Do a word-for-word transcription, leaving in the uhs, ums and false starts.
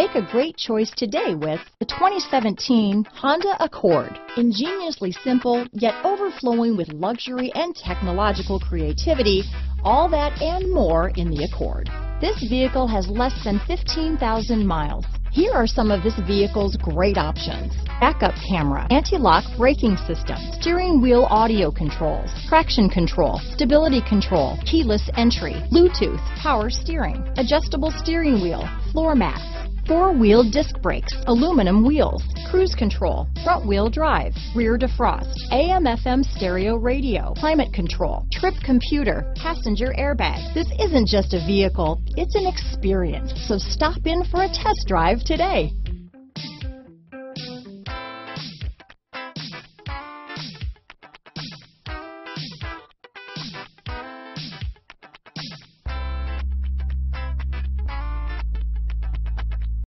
Make a great choice today with the twenty seventeen Honda Accord. Ingeniously simple, yet overflowing with luxury and technological creativity, all that and more in the Accord. This vehicle has less than fifteen thousand miles. Here are some of this vehicle's great options: backup camera, anti-lock braking system, steering wheel audio controls, traction control, stability control, keyless entry, Bluetooth, power steering, adjustable steering wheel, floor mats, four-wheel disc brakes, aluminum wheels, cruise control, front-wheel drive, rear defrost, A M F M stereo radio, climate control, trip computer, passenger airbag. This isn't just a vehicle, it's an experience. So stop in for a test drive today.